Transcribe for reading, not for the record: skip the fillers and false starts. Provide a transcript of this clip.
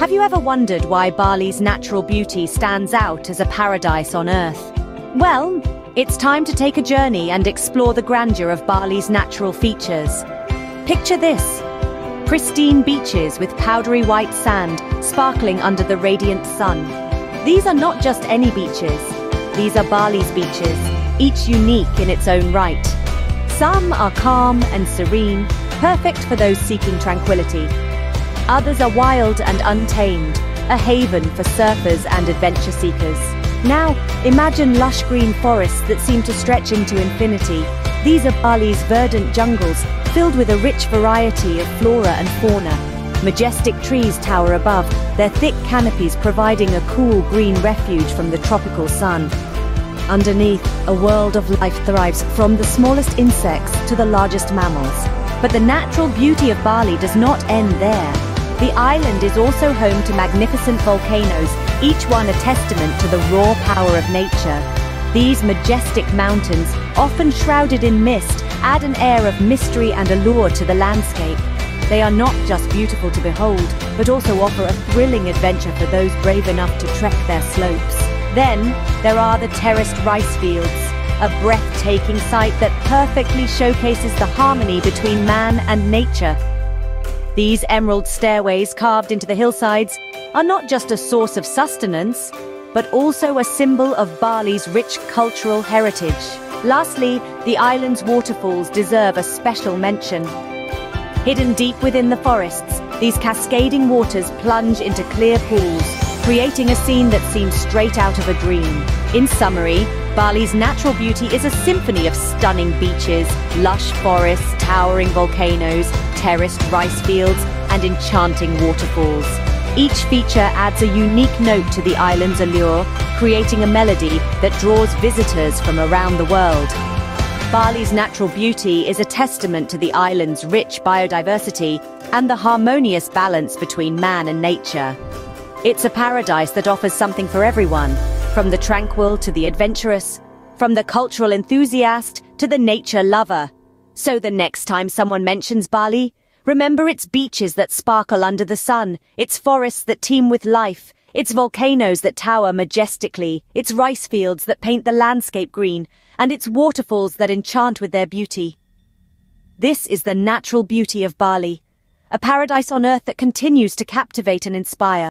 Have you ever wondered why Bali's natural beauty stands out as a paradise on earth? Well, it's time to take a journey and explore the grandeur of Bali's natural features. Picture this: pristine beaches with powdery white sand sparkling under the radiant sun. These are not just any beaches. These are Bali's beaches, each unique in its own right. Some are calm and serene, perfect for those seeking tranquility. Others are wild and untamed, a haven for surfers and adventure seekers. Now, imagine lush green forests that seem to stretch into infinity. These are Bali's verdant jungles, filled with a rich variety of flora and fauna. Majestic trees tower above, their thick canopies providing a cool green refuge from the tropical sun. Underneath, a world of life thrives, from the smallest insects to the largest mammals. But the natural beauty of Bali does not end there. The island is also home to magnificent volcanoes, each one a testament to the raw power of nature. These majestic mountains, often shrouded in mist, add an air of mystery and allure to the landscape. They are not just beautiful to behold, but also offer a thrilling adventure for those brave enough to trek their slopes. Then, there are the terraced rice fields, a breathtaking sight that perfectly showcases the harmony between man and nature. These emerald stairways carved into the hillsides are not just a source of sustenance, but also a symbol of Bali's rich cultural heritage. Lastly, the island's waterfalls deserve a special mention. Hidden deep within the forests, these cascading waters plunge into clear pools, creating a scene that seems straight out of a dream. In summary, Bali's natural beauty is a symphony of stunning beaches, lush forests, towering volcanoes, terraced rice fields, and enchanting waterfalls. Each feature adds a unique note to the island's allure, creating a melody that draws visitors from around the world. Bali's natural beauty is a testament to the island's rich biodiversity and the harmonious balance between man and nature. It's a paradise that offers something for everyone, from the tranquil to the adventurous, from the cultural enthusiast to the nature lover. So the next time someone mentions Bali, remember its beaches that sparkle under the sun, its forests that teem with life, its volcanoes that tower majestically, its rice fields that paint the landscape green, and its waterfalls that enchant with their beauty. This is the natural beauty of Bali, a paradise on earth that continues to captivate and inspire.